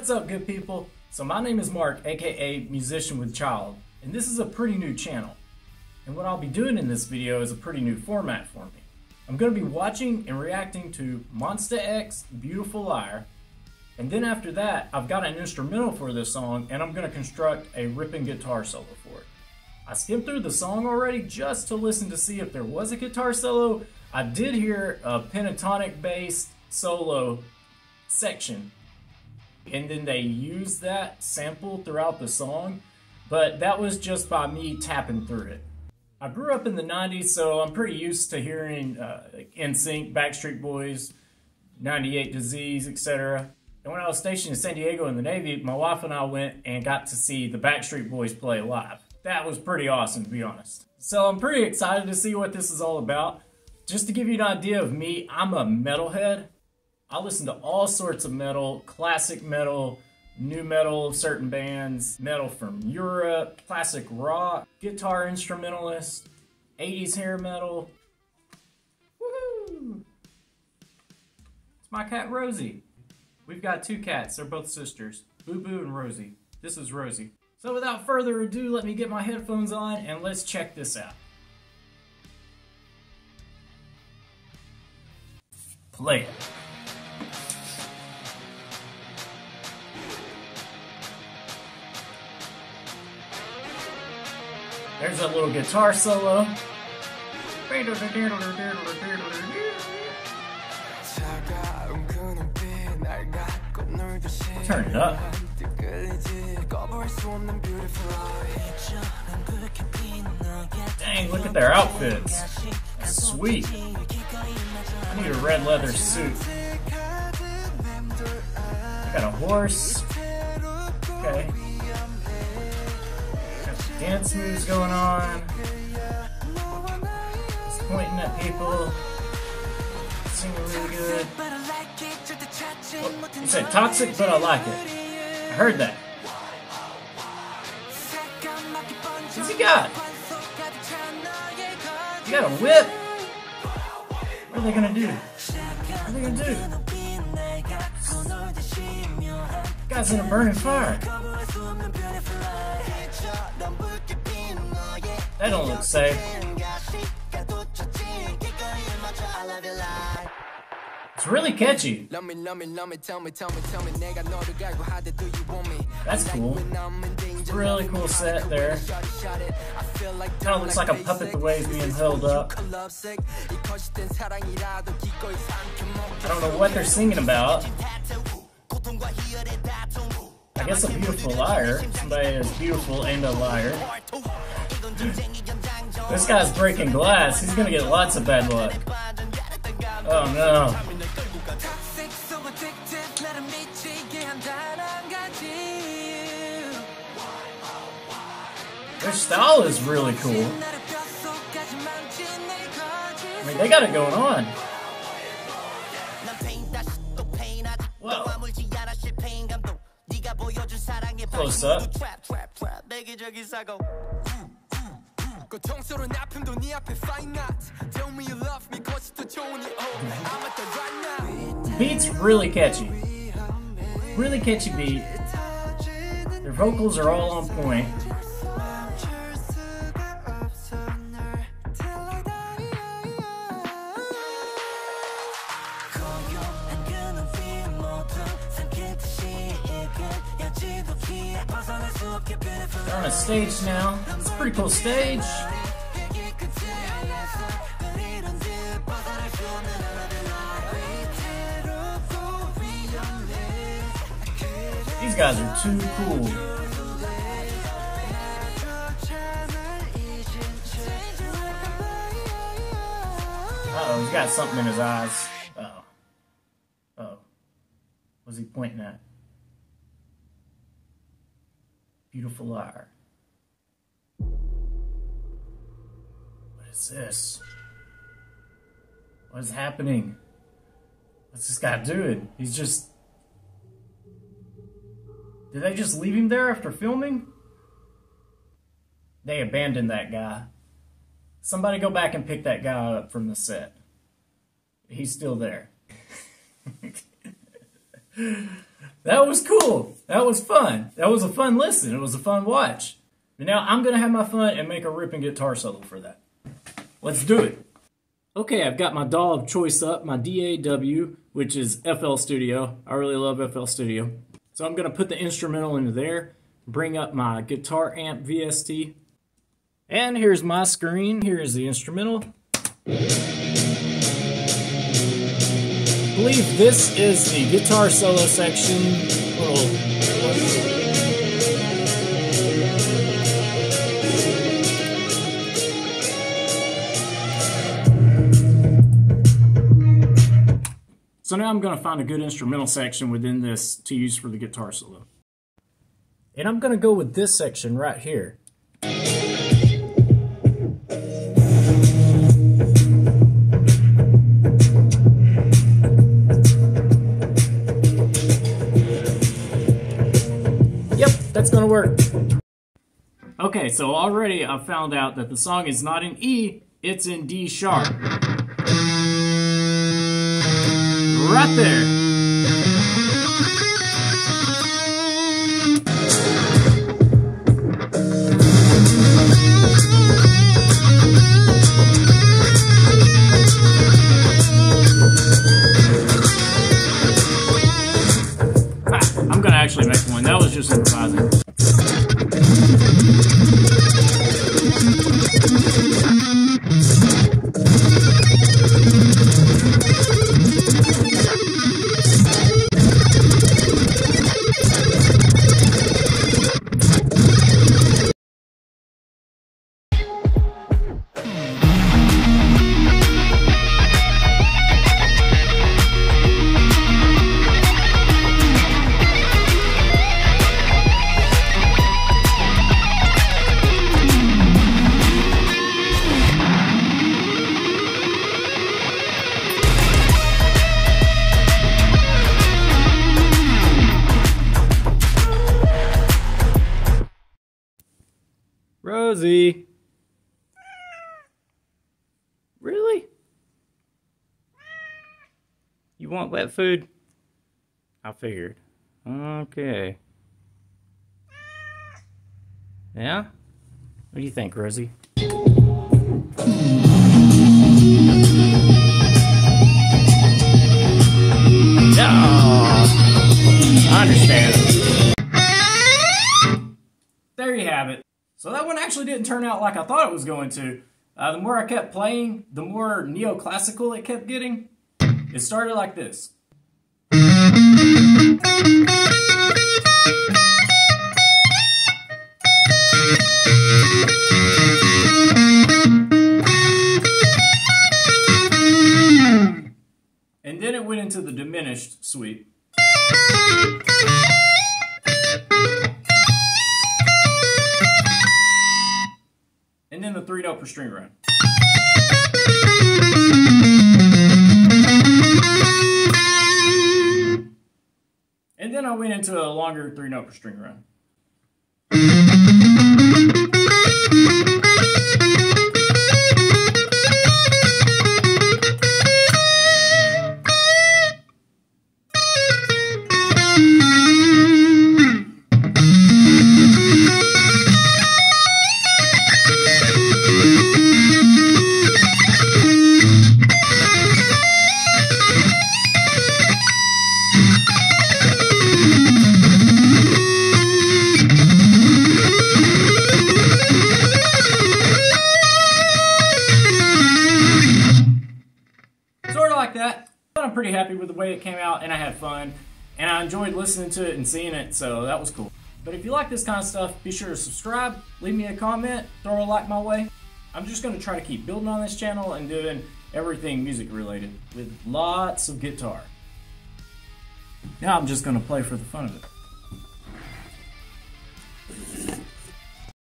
What's up, good people? So my name is Mark, aka Musician with Child, and this is a pretty new channel. And what I'll be doing in this video is a pretty new format for me. I'm going to be watching and reacting to Monsta X, Beautiful Lier, and then after that I've got an instrumental for this song and I'm going to construct a ripping guitar solo for it. I skimmed through the song already just to listen to see if there was a guitar solo. I did hear a pentatonic based solo section, and then they used that sample throughout the song, but that was just by me tapping through it. I grew up in the 90s, so I'm pretty used to hearing NSYNC, Backstreet Boys, 98 Disease, etc. And when I was stationed in San Diego in the Navy, my wife and I went and got to see the Backstreet Boys play live. That was pretty awesome, to be honest. So I'm pretty excited to see what this is all about. Just to give you an idea of me, I'm a metalhead. I listen to all sorts of metal, classic metal, new metal, certain bands, metal from Europe, classic rock, guitar instrumentalist, 80s hair metal. Woohoo! It's my cat Rosie. We've got two cats, they're both sisters, Boo Boo and Rosie. This is Rosie. So without further ado, let me get my headphones on and let's check this out. Play it. There's a little guitar solo. Turn it up. Dang, look at their outfits. Sweet. I need a red leather suit. I got a horse. Okay. Dance moves going on. Just pointing at people. Singing really good. Oh, you said toxic, but I like it. I heard that. What's he got? He got a whip. What are they gonna do? What are they gonna do? This guy's in a burning fire. That don't look safe. It's really catchy. That's cool. It's a really cool set there. Kind of looks like a puppet the way it's being held up. I don't know what they're singing about. I guess a beautiful liar. Somebody is beautiful and a liar. This guy's breaking glass. He's gonna get lots of bad luck. Oh no. Their style is really cool. I mean, they got it going on. Whoa. Close up. The beat's really catchy. Really catchy beat. Their vocals are all on point. They're on a stage now. It's a pretty cool stage. These guys are too cool. Uh-oh, he's got something in his eyes. Uh-oh. Uh-oh. What's he pointing at? Beautiful Lier. What is this? What is happening? What's this guy doing? He's just... Did they just leave him there after filming? They abandoned that guy. Somebody go back and pick that guy up from the set. He's still there. That was cool. That was fun. That was a fun listen. It was a fun watch. But now I'm going to have my fun and make a ripping guitar solo for that. Let's do it. Okay, I've got my doll of choice up, my DAW, which is FL Studio. I really love FL Studio. So I'm going to put the instrumental into there, bring up my guitar amp VST. And here's my screen. Here is the instrumental. I believe this is the guitar solo section. So now I'm going to find a good instrumental section within this to use for the guitar solo. And I'm going to go with this section right here. That's gonna work. Okay, so already I found out that the song is not in E, it's in D sharp. Right there. I'm gonna actually make one. That was just improvising. Rosie. Really? You want wet food? I figured. Okay. Yeah? What do you think, Rosie? Oh, I understand. There you have it. So that one actually didn't turn out like I thought it was going to. The more I kept playing, the more neoclassical it kept getting. It started like this. And then it went into the diminished sweep. And then the 3 note per string run. And then I went into a longer 3 note per string run. I'm pretty happy with the way it came out, and I had fun, and I enjoyed listening to it and seeing it, so that was cool. But if you like this kind of stuff, be sure to subscribe, leave me a comment, throw a like my way. I'm just going to try to keep building on this channel and doing everything music related with lots of guitar. Now I'm just going to play for the fun of it.